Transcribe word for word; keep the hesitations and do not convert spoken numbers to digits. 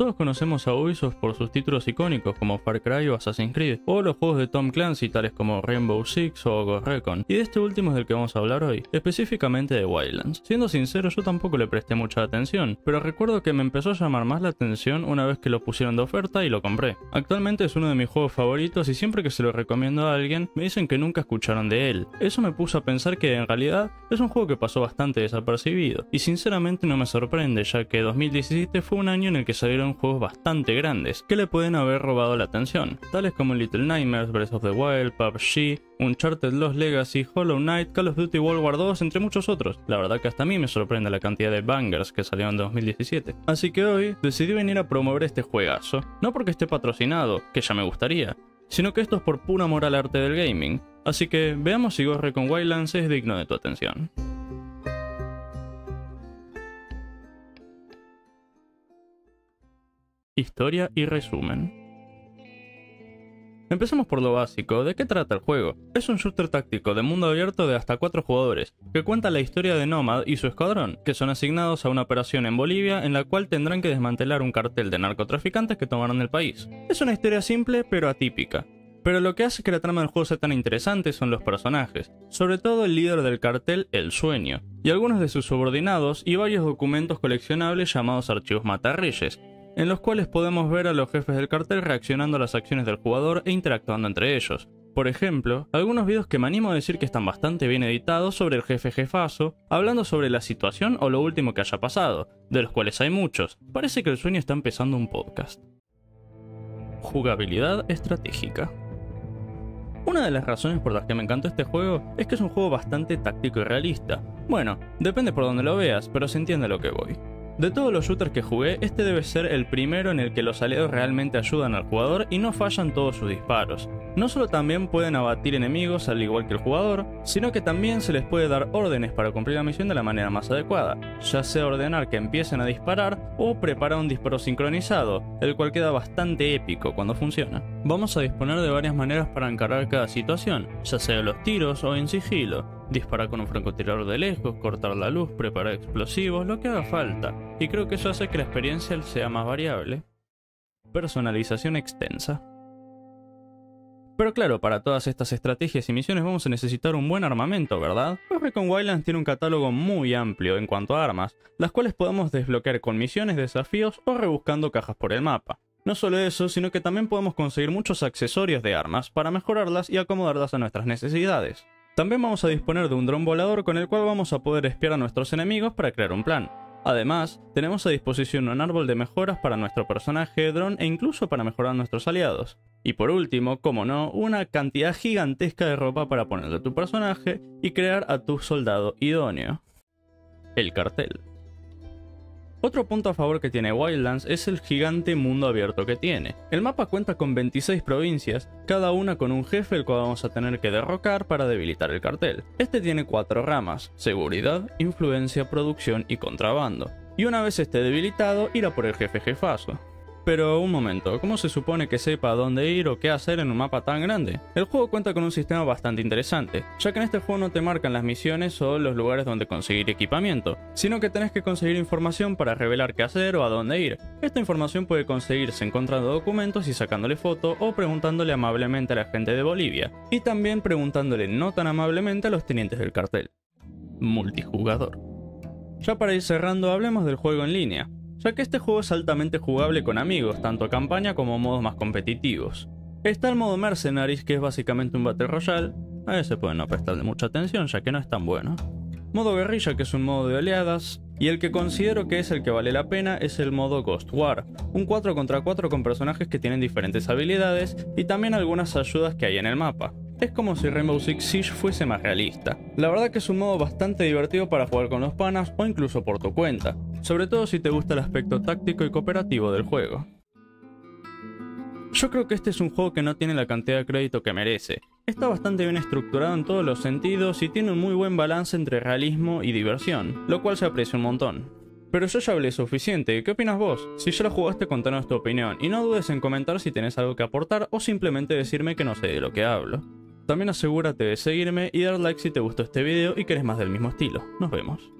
Todos conocemos a Ubisoft por sus títulos icónicos como Far Cry o Assassin's Creed, o los juegos de Tom Clancy tales como Rainbow Six o Recon, y de este último es del que vamos a hablar hoy, específicamente de Wildlands. Siendo sincero, yo tampoco le presté mucha atención, pero recuerdo que me empezó a llamar más la atención una vez que lo pusieron de oferta y lo compré. Actualmente es uno de mis juegos favoritos y siempre que se lo recomiendo a alguien me dicen que nunca escucharon de él. Eso me puso a pensar que en realidad es un juego que pasó bastante desapercibido, y sinceramente no me sorprende, ya que dos mil diecisiete fue un año en el que salieron juegos bastante grandes que le pueden haber robado la atención, tales como Little Nightmares, Breath of the Wild, P U B G, Uncharted Lost Legacy, Hollow Knight, Call of Duty World War dos, entre muchos otros. La verdad que hasta a mí me sorprende la cantidad de bangers que salieron en dos mil diecisiete. Así que hoy decidí venir a promover este juegazo, no porque esté patrocinado, que ya me gustaría, sino que esto es por pura amor al arte del gaming. Así que veamos si Ghost Recon Wildlands es digno de tu atención. Historia y resumen. Empecemos por lo básico, ¿de qué trata el juego? Es un shooter táctico de mundo abierto de hasta cuatro jugadores, que cuenta la historia de Nomad y su escuadrón, que son asignados a una operación en Bolivia en la cual tendrán que desmantelar un cartel de narcotraficantes que tomaron el país. Es una historia simple pero atípica, pero lo que hace que la trama del juego sea tan interesante son los personajes, sobre todo el líder del cartel, El Sueño, y algunos de sus subordinados y varios documentos coleccionables llamados archivos matarreyes, en los cuales podemos ver a los jefes del cartel reaccionando a las acciones del jugador e interactuando entre ellos. Por ejemplo, algunos videos que me animo a decir que están bastante bien editados sobre el jefe jefazo, hablando sobre la situación o lo último que haya pasado, de los cuales hay muchos. Parece que El Sueño está empezando un podcast. Jugabilidad estratégica. Una de las razones por las que me encantó este juego es que es un juego bastante táctico y realista. Bueno, depende por donde lo veas, pero se entiende a lo que voy. De todos los shooters que jugué, este debe ser el primero en el que los aliados realmente ayudan al jugador y no fallan todos sus disparos. No solo también pueden abatir enemigos al igual que el jugador, sino que también se les puede dar órdenes para cumplir la misión de la manera más adecuada, ya sea ordenar que empiecen a disparar o preparar un disparo sincronizado, el cual queda bastante épico cuando funciona. Vamos a disponer de varias maneras para encarar cada situación, ya sea los tiros o en sigilo. Disparar con un francotirador de lejos, cortar la luz, preparar explosivos, lo que haga falta. Y creo que eso hace que la experiencia sea más variable. Personalización extensa. Pero claro, para todas estas estrategias y misiones vamos a necesitar un buen armamento, ¿verdad? Ghost Recon Wildlands tiene un catálogo muy amplio en cuanto a armas, las cuales podemos desbloquear con misiones, desafíos o rebuscando cajas por el mapa. No solo eso, sino que también podemos conseguir muchos accesorios de armas para mejorarlas y acomodarlas a nuestras necesidades. También vamos a disponer de un dron volador con el cual vamos a poder espiar a nuestros enemigos para crear un plan. Además, tenemos a disposición un árbol de mejoras para nuestro personaje, dron e incluso para mejorar a nuestros aliados. Y por último, como no, una cantidad gigantesca de ropa para ponerle a tu personaje y crear a tu soldado idóneo. El cartel. Otro punto a favor que tiene Wildlands es el gigante mundo abierto que tiene. El mapa cuenta con veintiséis provincias, cada una con un jefe el cual vamos a tener que derrocar para debilitar el cartel. Este tiene cuatro ramas: seguridad, influencia, producción y contrabando. Y una vez esté debilitado, irá por el jefe jefazo. Pero un momento, ¿cómo se supone que sepa dónde ir o qué hacer en un mapa tan grande? El juego cuenta con un sistema bastante interesante, ya que en este juego no te marcan las misiones o los lugares donde conseguir equipamiento, sino que tenés que conseguir información para revelar qué hacer o a dónde ir. Esta información puede conseguirse encontrando documentos y sacándole foto o preguntándole amablemente a la gente de Bolivia, y también preguntándole no tan amablemente a los tenientes del cartel. Multijugador. Ya para ir cerrando, hablemos del juego en línea, ya que este juego es altamente jugable con amigos, tanto campaña como modos más competitivos. Está el modo Mercenaries, que es básicamente un Battle Royale, a ese pueden no prestarle mucha atención ya que no es tan bueno. Modo Guerrilla, que es un modo de oleadas, y el que considero que es el que vale la pena es el modo Ghost War, un cuatro contra cuatro con personajes que tienen diferentes habilidades y también algunas ayudas que hay en el mapa. Es como si Rainbow Six Siege fuese más realista. La verdad que es un modo bastante divertido para jugar con los panas o incluso por tu cuenta, sobre todo si te gusta el aspecto táctico y cooperativo del juego. Yo creo que este es un juego que no tiene la cantidad de crédito que merece. Está bastante bien estructurado en todos los sentidos y tiene un muy buen balance entre realismo y diversión, lo cual se aprecia un montón. Pero yo ya hablé suficiente, ¿qué opinas vos? Si ya lo jugaste, contanos tu opinión y no dudes en comentar si tenés algo que aportar o simplemente decirme que no sé de lo que hablo. También asegúrate de seguirme y dar like si te gustó este video y querés más del mismo estilo. Nos vemos.